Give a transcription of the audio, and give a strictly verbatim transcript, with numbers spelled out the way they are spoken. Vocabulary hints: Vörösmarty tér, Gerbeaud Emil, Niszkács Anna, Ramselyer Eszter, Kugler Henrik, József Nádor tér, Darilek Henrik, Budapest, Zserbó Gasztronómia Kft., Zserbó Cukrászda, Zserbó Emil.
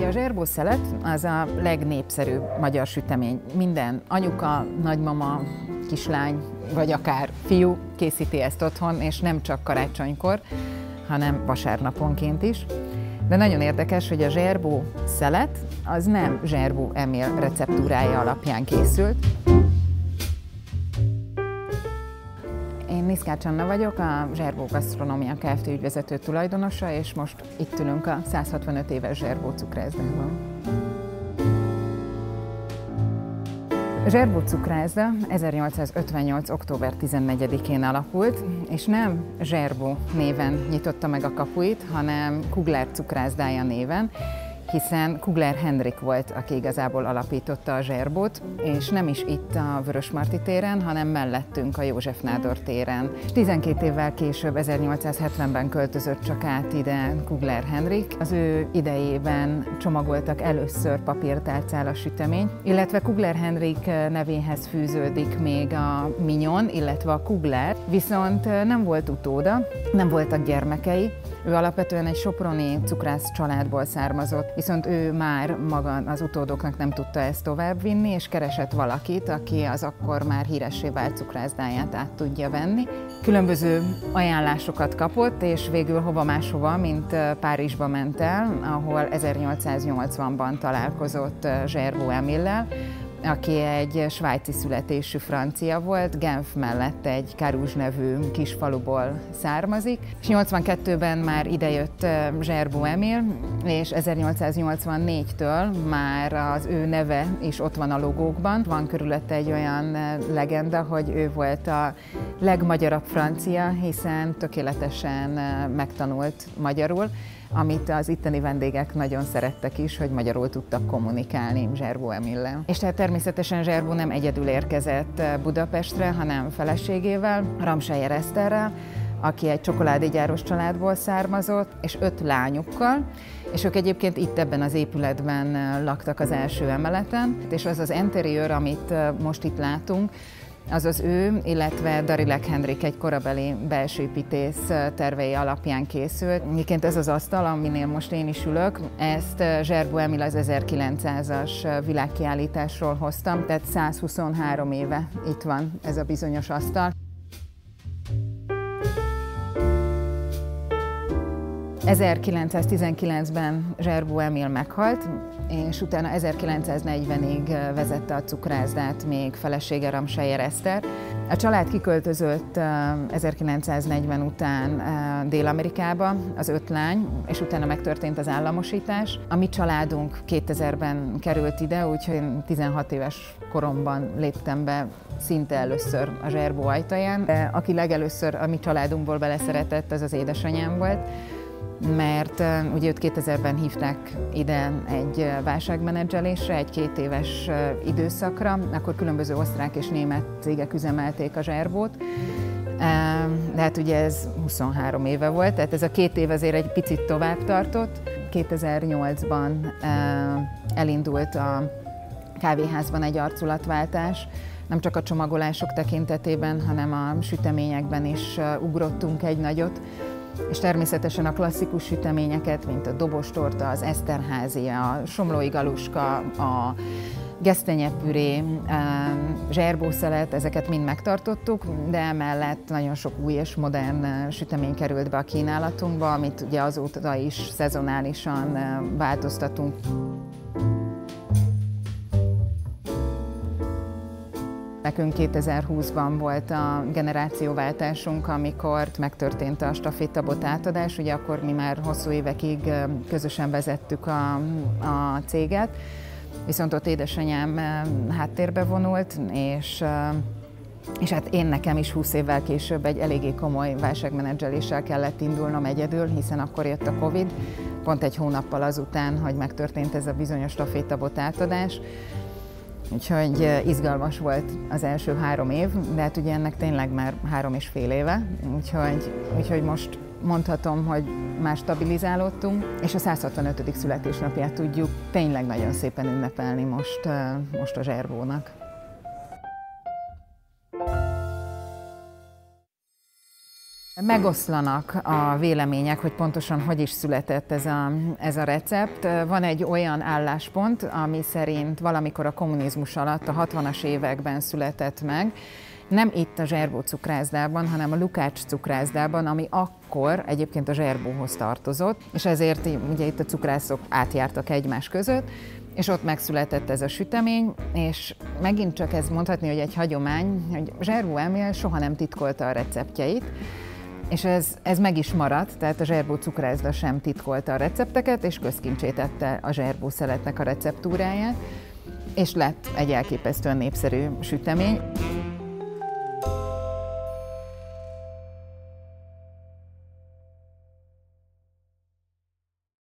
Ugye a zserbó szelet az a legnépszerűbb magyar sütemény. Minden anyuka, nagymama, kislány, vagy akár fiú készíti ezt otthon, és nem csak karácsonykor, hanem vasárnaponként is. De nagyon érdekes, hogy a zserbó szelet az nem Gerbeaud Emil receptúrája alapján készült. Én Niszkács Anna vagyok, a Zserbó Gasztronómia Kft. Ügyvezető tulajdonosa, és most itt ülünk a százhatvanöt éves Zserbó cukrászdában. Zserbó Cukrászda ezernyolcszázötvennyolc október tizennegyedikén alakult, és nem Zserbó néven nyitotta meg a kapuit, hanem Kugler cukrászdája néven, hiszen Kugler Henrik volt, aki igazából alapította a Zserbót, és nem is itt a Vörösmarty téren, hanem mellettünk a József Nádor téren. tizenkét évvel később, ezernyolcszázhetvenben költözött csak át ide Kugler Henrik. Az ő idejében csomagoltak először papírtálcálas sütemény, illetve Kugler Henrik nevéhez fűződik még a Mignon, illetve a Kugler, viszont nem volt utóda, nem voltak gyermekei. Ő alapvetően egy soproni cukrász családból származott, viszont ő már maga az utódoknak nem tudta ezt továbbvinni, és keresett valakit, aki az akkor már híressé vált cukrászdáját át tudja venni. Különböző ajánlásokat kapott, és végül hova máshova, mint Párizsba ment el, ahol ezernyolcszáznyolcvanban találkozott Gerbeaud Emillel, aki egy svájci születésű francia volt, Genf mellett egy Karuzs nevű kis faluból származik, és nyolcvankettőben már idejött Gerbeaud Emil, és ezernyolcszáznyolcvannégytől már az ő neve is ott van a logókban. Van körülötte egy olyan legenda, hogy ő volt a legmagyarabb francia, hiszen tökéletesen megtanult magyarul, amit az itteni vendégek nagyon szerettek is, hogy magyarul tudtak kommunikálni Gerbeaud Emillel. És tehát természetesen Gerbeaud nem egyedül érkezett Budapestre, hanem feleségével, Ramselyer Eszterrel, aki egy csokoládégyáros családból származott, és öt lányukkal, és ők egyébként itt ebben az épületben laktak az első emeleten, és az az interiőr, amit most itt látunk, az az ő, illetve Darilek Henrik egy korabeli belsőépítész tervei alapján készült. Egyébként ez az asztal, aminél most én is ülök, ezt Gerbeaud Emil az ezerkilencszázas világkiállításról hoztam, tehát százhuszonhárom éve itt van ez a bizonyos asztal. ezerkilencszáztizenkilencben Gerbeaud Emil meghalt, és utána ezerkilencszáznegyvenig vezette a cukrászdát még felesége, Ramselyer Eszter. A család kiköltözött ezerkilencszáznegyven után Dél-Amerikába, az öt lány, és utána megtörtént az államosítás. A mi családunk kétezerben került ide, úgyhogy én tizenhat éves koromban léptem be szinte először a Gerbeaud ajtaján. De aki legelőször a mi családunkból beleszeretett, az az édesanyám volt, mert ugye kétezerben hívták ide egy válságmenedzselésre, egy két éves időszakra, akkor különböző osztrák és német cégek üzemelték a Gerbeaud-t, de hát ugye ez huszonhárom éve volt, tehát ez a két év azért egy picit tovább tartott. kétezernyolcban elindult a kávéházban egy arculatváltás, nem csak a csomagolások tekintetében, hanem a süteményekben is ugrottunk egy nagyot, és természetesen a klasszikus süteményeket, mint a dobostorta, az eszterházi, a somlói galuska, a gesztenyepüré, zserbó szelet, ezeket mind megtartottuk, de emellett nagyon sok új és modern sütemény került be a kínálatunkba, amit ugye azóta is szezonálisan változtatunk. Nekünk kétezerhúszban volt a generációváltásunk, amikor megtörtént a stafétabot átadás, ugye akkor mi már hosszú évekig közösen vezettük a, a céget, viszont ott édesanyám háttérbe vonult, és, és hát én nekem is húsz évvel később egy eléggé komoly válságmenedzseléssel kellett indulnom egyedül, hiszen akkor jött a Covid, pont egy hónappal azután, hogy megtörtént ez a bizonyos stafétabot átadás. Úgyhogy izgalmas volt az első három év, de hát ugye ennek tényleg már három és fél éve, úgyhogy, úgyhogy most mondhatom, hogy már stabilizálódtunk, és a százhatvanötödik születésnapját tudjuk tényleg nagyon szépen ünnepelni most, most a Gerbeaudnak. Megoszlanak a vélemények, hogy pontosan hogy is született ez a, ez a recept. Van egy olyan álláspont, ami szerint valamikor a kommunizmus alatt, a hatvanas években született meg, nem itt a Zserbó cukrászdában, hanem a Lukács cukrászdában, ami akkor egyébként a Zserbóhoz tartozott, és ezért ugye itt a cukrászok átjártak egymás között, és ott megszületett ez a sütemény, és megint csak ez mondhatni, hogy egy hagyomány, hogy Zserbó Emil soha nem titkolta a receptjeit, és ez, ez meg is maradt, tehát a Zserbó cukrászda sem titkolta a recepteket, és közkincsé tette a Zserbó szeletnek a receptúráját, és lett egy elképesztően népszerű sütemény.